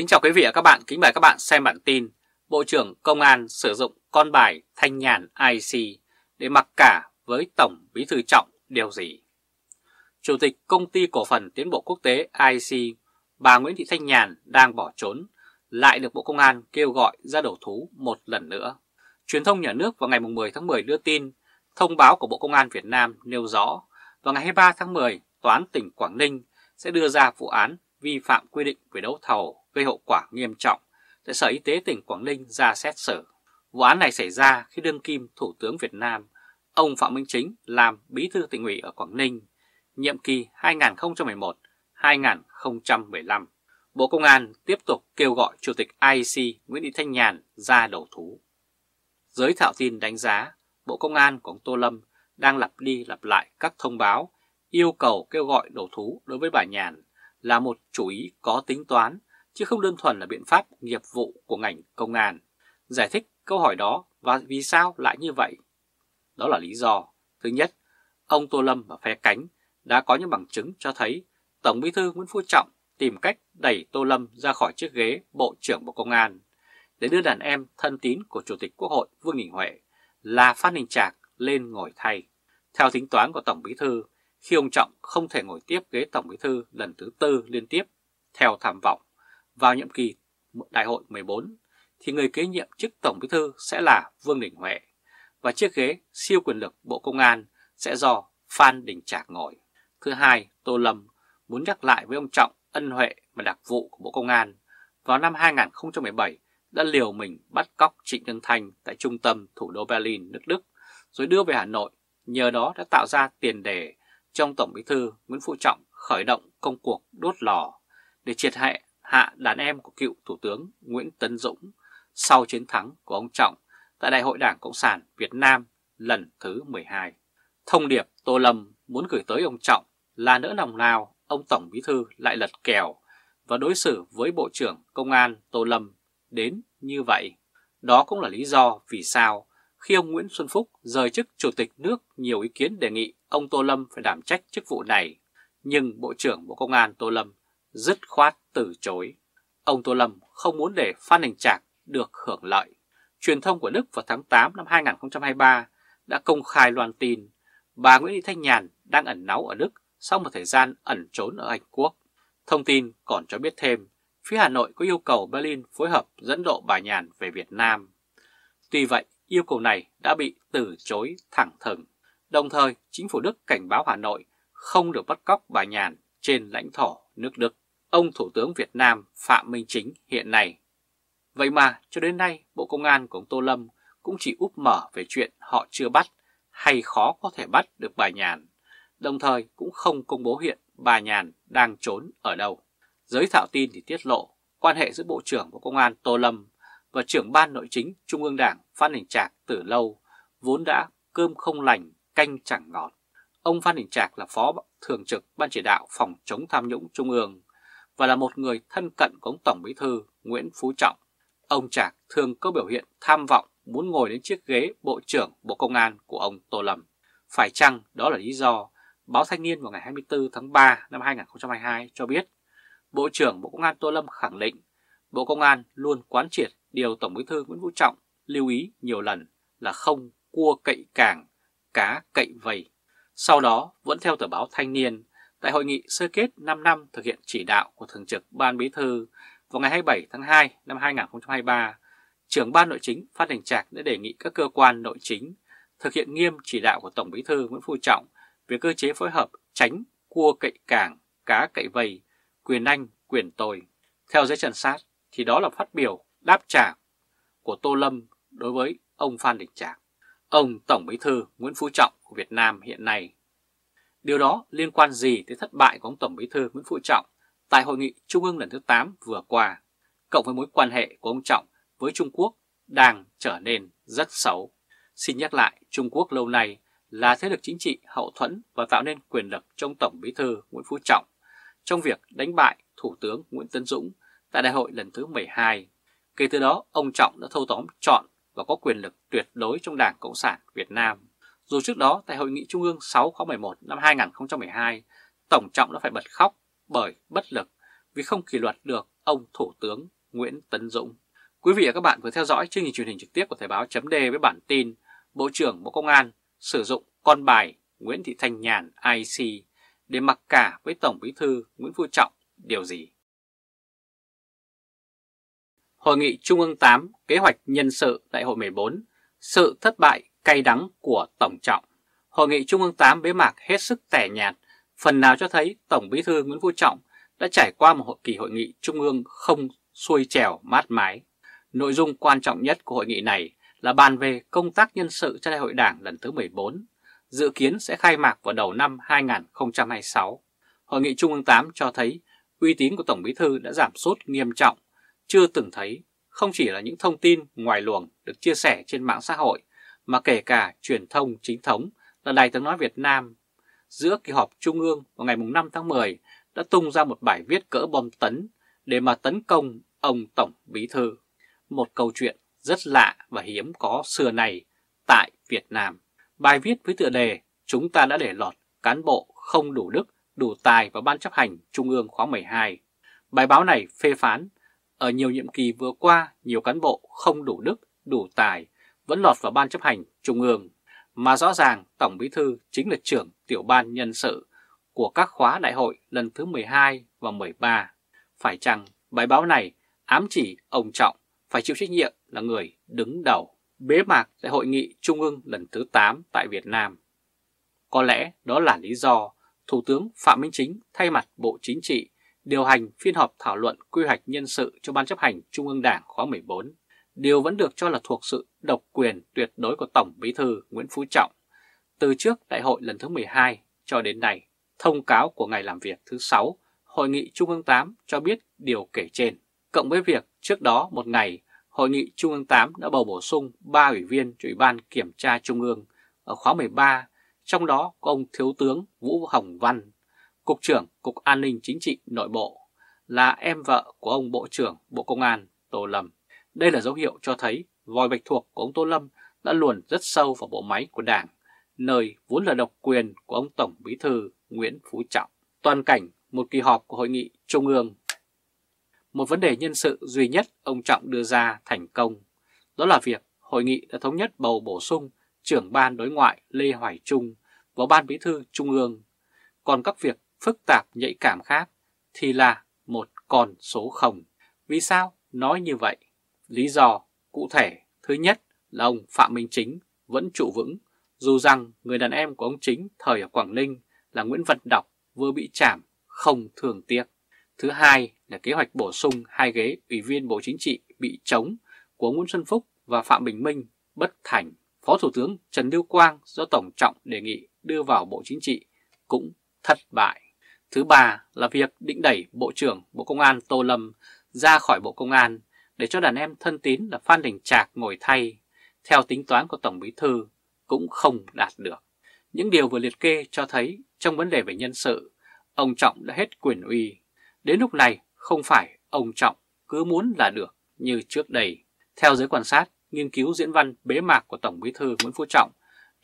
Kính chào quý vị và các bạn, kính mời các bạn xem bản tin Bộ trưởng Công an sử dụng con bài Thanh Nhàn IC để mặc cả với Tổng Bí thư Trọng điều gì? Chủ tịch Công ty Cổ phần Tiến bộ Quốc tế IC, bà Nguyễn Thị Thanh Nhàn đang bỏ trốn, lại được Bộ Công an kêu gọi ra đầu thú một lần nữa. Truyền thông nhà nước vào ngày 10 tháng 10 đưa tin, thông báo của Bộ Công an Việt Nam nêu rõ vào ngày 23 tháng 10, Tòa án tỉnh Quảng Ninh sẽ đưa ra vụ án vi phạm quy định về đấu thầu gây hậu quả nghiêm trọng tại Sở Y tế tỉnh Quảng Ninh ra xét xử. Vụ án này xảy ra khi đương kim Thủ tướng Việt Nam, ông Phạm Minh Chính làm bí thư tỉnh ủy ở Quảng Ninh, nhiệm kỳ 2011-2015. Bộ Công an tiếp tục kêu gọi Chủ tịch IC Nguyễn Thị Thanh Nhàn ra đầu thú. Giới thạo tin đánh giá, Bộ Công an của ông Tô Lâm đang lặp đi lặp lại các thông báo yêu cầu kêu gọi đầu thú đối với bà Nhàn là một chủ ý có tính toán, chứ không đơn thuần là biện pháp nghiệp vụ của ngành công an. Giải thích câu hỏi đó và vì sao lại như vậy? Đó là lý do. Thứ nhất, ông Tô Lâm và phe cánh đã có những bằng chứng cho thấy Tổng Bí thư Nguyễn Phú Trọng tìm cách đẩy Tô Lâm ra khỏi chiếc ghế Bộ trưởng Bộ Công an để đưa đàn em thân tín của Chủ tịch Quốc hội Vương Đình Huệ là Phan Đình Trạc lên ngồi thay. Theo tính toán của Tổng Bí thư, khi ông Trọng không thể ngồi tiếp ghế Tổng Bí thư lần thứ tư liên tiếp theo tham vọng vào nhiệm kỳ Đại hội 14, thì người kế nhiệm chức Tổng Bí thư sẽ là Vương Đình Huệ và chiếc ghế siêu quyền lực Bộ Công an sẽ do Phan Đình Trạc ngồi. Thứ hai, Tô Lâm muốn nhắc lại với ông Trọng ân huệ và đặc vụ của Bộ Công an vào năm 2017 đã liều mình bắt cóc Trịnh Xuân Thanh tại trung tâm thủ đô Berlin, nước Đức, rồi đưa về Hà Nội, nhờ đó đã tạo ra tiền đề trong Tổng Bí thư Nguyễn Phú Trọng khởi động công cuộc đốt lò để triệt hạ đàn em của cựu Thủ tướng Nguyễn Tấn Dũng sau chiến thắng của ông Trọng tại Đại hội Đảng Cộng sản Việt Nam lần thứ 12. Thông điệp Tô Lâm muốn gửi tới ông Trọng là nỡ lòng nào ông Tổng Bí thư lại lật kèo và đối xử với Bộ trưởng Công an Tô Lâm đến như vậy. Đó cũng là lý do vì sao khi ông Nguyễn Xuân Phúc rời chức Chủ tịch nước, nhiều ý kiến đề nghị ông Tô Lâm phải đảm trách chức vụ này, nhưng Bộ trưởng Bộ Công an Tô Lâm dứt khoát từ chối. Ông Tô Lâm không muốn để Phan Đình Trạc được hưởng lợi. Truyền thông của Đức vào tháng 8 năm 2023 đã công khai loan tin bà Nguyễn Thị Thanh Nhàn đang ẩn náu ở Đức sau một thời gian ẩn trốn ở Anh Quốc. Thông tin còn cho biết thêm, phía Hà Nội có yêu cầu Berlin phối hợp dẫn độ bà Nhàn về Việt Nam. Tuy vậy, yêu cầu này đã bị từ chối thẳng thừng. Đồng thời, chính phủ Đức cảnh báo Hà Nội không được bắt cóc bà Nhàn trên lãnh thổ nước Đức. Ông Thủ tướng Việt Nam Phạm Minh Chính hiện nay. Vậy mà cho đến nay, Bộ Công an của ông Tô Lâm cũng chỉ úp mở về chuyện họ chưa bắt hay khó có thể bắt được bà Nhàn, đồng thời cũng không công bố hiện bà Nhàn đang trốn ở đâu. Giới thạo tin thì tiết lộ quan hệ giữa Bộ trưởng Bộ Công an Tô Lâm và trưởng ban nội chính Trung ương Đảng Phan Đình Trạc từ lâu vốn đã cơm không lành, canh chẳng ngọt. Ông Phan Đình Trạc là phó thường trực Ban chỉ đạo phòng chống tham nhũng Trung ương và là một người thân cận của Tổng Bí thư Nguyễn Phú Trọng. Ông Trạc thường có biểu hiện tham vọng muốn ngồi đến chiếc ghế Bộ trưởng Bộ Công an của ông Tô Lâm. Phải chăng đó là lý do báo Thanh niên vào ngày 24 tháng 3 năm 2022 cho biết Bộ trưởng Bộ Công an Tô Lâm khẳng định Bộ Công an luôn quán triệt điều Tổng Bí thư Nguyễn Phú Trọng lưu ý nhiều lần là không cua cậy càng, cá cậy vầy. Sau đó, vẫn theo tờ báo Thanh niên, tại hội nghị sơ kết 5 năm thực hiện chỉ đạo của Thường trực Ban Bí thư vào ngày 27 tháng 2 năm 2023, trưởng Ban Nội chính Phan Đình Trạc đã đề nghị các cơ quan nội chính thực hiện nghiêm chỉ đạo của Tổng Bí thư Nguyễn Phú Trọng về cơ chế phối hợp tránh cua cậy càng, cá cậy vầy, quyền anh, quyền tôi. Theo giới trinh sát thì đó là phát biểu đáp trả của Tô Lâm đối với ông Phan Đình Trạc, ông Tổng Bí thư Nguyễn Phú Trọng của Việt Nam hiện nay. Điều đó liên quan gì tới thất bại của ông Tổng Bí thư Nguyễn Phú Trọng tại Hội nghị Trung ương lần thứ 8 vừa qua, cộng với mối quan hệ của ông Trọng với Trung Quốc đang trở nên rất xấu. Xin nhắc lại, Trung Quốc lâu nay là thế lực chính trị hậu thuẫn và tạo nên quyền lực trong Tổng Bí thư Nguyễn Phú Trọng trong việc đánh bại Thủ tướng Nguyễn Tấn Dũng tại Đại hội lần thứ 12. Kể từ đó, ông Trọng đã thâu tóm trọn và có quyền lực tuyệt đối trong Đảng Cộng sản Việt Nam. Dù trước đó tại Hội nghị Trung ương 6 khóa 11 năm 2012, Tổng Trọng đã phải bật khóc bởi bất lực vì không kỷ luật được ông Thủ tướng Nguyễn Tấn Dũng. Quý vị và các bạn vừa theo dõi chương trình truyền hình trực tiếp của Thời báo.de với bản tin Bộ trưởng Bộ Công an sử dụng con bài Nguyễn Thị Thanh Nhàn IC để mặc cả với Tổng Bí thư Nguyễn Phú Trọng điều gì? Hội nghị Trung ương 8 kế hoạch nhân sự Đại hội 14, sự thất bại cay đắng của Tổng Trọng. Hội nghị Trung ương 8 bế mạc hết sức tẻ nhạt, phần nào cho thấy Tổng Bí thư Nguyễn Phú Trọng đã trải qua một kỳ hội nghị Trung ương không xuôi chèo mát mái. Nội dung quan trọng nhất của hội nghị này là bàn về công tác nhân sự cho Đại hội Đảng lần thứ 14, dự kiến sẽ khai mạc vào đầu năm 2026. Hội nghị Trung ương 8 cho thấy uy tín của Tổng Bí thư đã giảm sút nghiêm trọng, chưa từng thấy. Không chỉ là những thông tin ngoài luồng được chia sẻ trên mạng xã hội, mà kể cả truyền thông chính thống là Đài Tiếng nói Việt Nam, giữa kỳ họp Trung ương vào ngày 5 tháng 10 đã tung ra một bài viết cỡ bom tấn để mà tấn công ông Tổng Bí thư. Một câu chuyện rất lạ và hiếm có xưa này tại Việt Nam. Bài viết với tựa đề "Chúng ta đã để lọt cán bộ không đủ đức, đủ tài vào Ban chấp hành Trung ương khóa 12. Bài báo này phê phán ở nhiều nhiệm kỳ vừa qua, nhiều cán bộ không đủ đức, đủ tài vẫn lọt vào Ban chấp hành Trung ương. Mà rõ ràng Tổng Bí thư chính là trưởng tiểu ban nhân sự của các khóa đại hội lần thứ 12 và 13. Phải chăng bài báo này ám chỉ ông Trọng phải chịu trách nhiệm là người đứng đầu? Bế mạc tại Hội nghị Trung ương lần thứ 8 tại Việt Nam. Có lẽ đó là lý do Thủ tướng Phạm Minh Chính thay mặt Bộ Chính trị điều hành phiên họp thảo luận quy hoạch nhân sự cho Ban chấp hành Trung ương Đảng khóa 14. Điều vẫn được cho là thuộc sự độc quyền tuyệt đối của Tổng Bí thư Nguyễn Phú Trọng từ trước đại hội lần thứ 12 cho đến nay. Thông cáo của ngày làm việc thứ 6, Hội nghị Trung ương 8 cho biết điều kể trên, cộng với việc trước đó một ngày, Hội nghị Trung ương 8 đã bầu bổ sung 3 ủy viên cho Ủy ban Kiểm tra Trung ương ở khóa 13, trong đó có ông Thiếu tướng Vũ Hồng Văn, Cục trưởng Cục An ninh Chính trị Nội bộ, là em vợ của ông Bộ trưởng Bộ Công an Tô Lâm. Đây là dấu hiệu cho thấy vòi bạch tuộc của ông Tô Lâm đã luồn rất sâu vào bộ máy của Đảng, nơi vốn là độc quyền của ông Tổng Bí thư Nguyễn Phú Trọng. Toàn cảnh một kỳ họp của Hội nghị Trung ương. Một vấn đề nhân sự duy nhất ông Trọng đưa ra thành công, đó là việc hội nghị đã thống nhất bầu bổ sung trưởng ban đối ngoại Lê Hoài Trung vào Ban Bí thư Trung ương. Còn các việc phức tạp nhạy cảm khác thì là một con số không. Vì sao nói như vậy? Lý do cụ thể thứ nhất là ông Phạm Minh Chính vẫn trụ vững, dù rằng người đàn em của ông Chính thời ở Quảng Ninh là Nguyễn Văn Đọc vừa bị trảm không thương tiếc. Thứ hai là kế hoạch bổ sung 2 ghế Ủy viên Bộ Chính trị bị trống của Nguyễn Xuân Phúc và Phạm Bình Minh bất thành. Phó Thủ tướng Trần Lưu Quang do Tổng Trọng đề nghị đưa vào Bộ Chính trị cũng thất bại. Thứ ba là việc định đẩy Bộ trưởng Bộ Công an Tô Lâm ra khỏi Bộ Công an để cho đàn em thân tín là Phan Đình Trạc ngồi thay, theo tính toán của Tổng Bí thư cũng không đạt được. Những điều vừa liệt kê cho thấy trong vấn đề về nhân sự, ông Trọng đã hết quyền uy. Đến lúc này không phải ông Trọng cứ muốn là được như trước đây. Theo giới quan sát, nghiên cứu diễn văn bế mạc của Tổng Bí thư Nguyễn Phú Trọng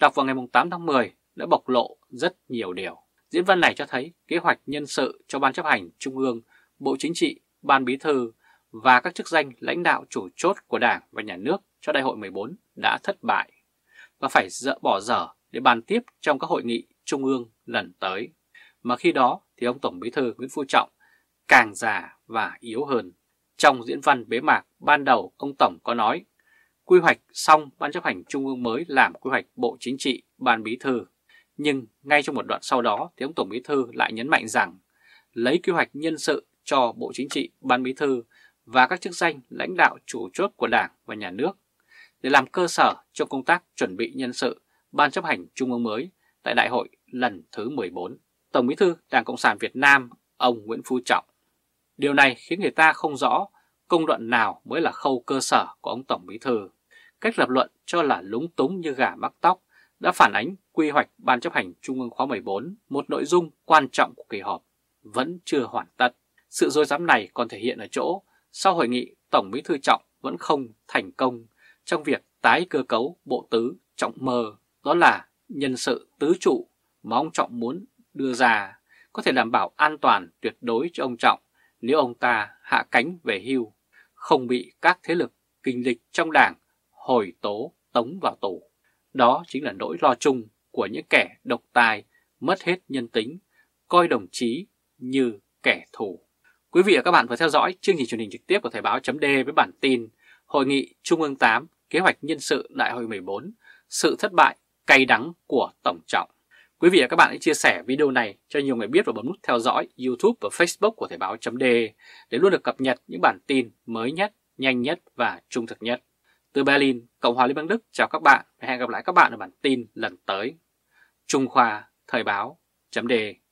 đọc vào ngày 8 tháng 10 đã bộc lộ rất nhiều điều. Diễn văn này cho thấy kế hoạch nhân sự cho Ban chấp hành Trung ương, Bộ Chính trị, Ban Bí thư và các chức danh lãnh đạo chủ chốt của Đảng và Nhà nước cho Đại hội 14 đã thất bại và phải bỏ dở để bàn tiếp trong các hội nghị Trung ương lần tới. Mà khi đó thì ông Tổng Bí thư Nguyễn Phú Trọng càng già và yếu hơn. Trong diễn văn bế mạc ban đầu, ông Tổng có nói quy hoạch xong Ban chấp hành Trung ương mới làm quy hoạch Bộ Chính trị, Ban Bí thư. Nhưng ngay trong một đoạn sau đó thì ông Tổng Bí thư lại nhấn mạnh rằng lấy quy hoạch nhân sự cho Bộ Chính trị, Ban Bí thư và các chức danh lãnh đạo chủ chốt của Đảng và Nhà nước để làm cơ sở cho công tác chuẩn bị nhân sự Ban chấp hành Trung ương mới tại Đại hội lần thứ 14. Tổng Bí thư Đảng Cộng sản Việt Nam, ông Nguyễn Phú Trọng. Điều này khiến người ta không rõ công đoạn nào mới là khâu cơ sở của ông Tổng Bí thư. Cách lập luận cho là lúng túng như gà mắc tóc đã phản ánh quy hoạch Ban chấp hành Trung ương khóa 14, một nội dung quan trọng của kỳ họp, vẫn chưa hoàn tất. Sự rối rắm này còn thể hiện ở chỗ sau hội nghị Tổng Bí thư Trọng vẫn không thành công trong việc tái cơ cấu bộ tứ Trọng mơ, đó là nhân sự tứ trụ mà ông Trọng muốn đưa ra có thể đảm bảo an toàn tuyệt đối cho ông Trọng nếu ông ta hạ cánh về hưu, không bị các thế lực kình địch trong đảng hồi tố tống vào tù. Đó chính là nỗi lo chung của những kẻ độc tài, mất hết nhân tính, coi đồng chí như kẻ thù. Quý vị và các bạn vừa theo dõi chương trình truyền hình trực tiếp của Thời báo.de với bản tin Hội nghị Trung ương 8, kế hoạch nhân sự Đại hội 14, sự thất bại cay đắng của Tổng Trọng. Quý vị và các bạn hãy chia sẻ video này cho nhiều người biết và bấm nút theo dõi YouTube và Facebook của Thời báo.de để luôn được cập nhật những bản tin mới nhất, nhanh nhất và trung thực nhất. Từ Berlin, Cộng hòa Liên bang Đức chào các bạn và hẹn gặp lại các bạn ở bản tin lần tới. Trung Khoa, Thời báo.de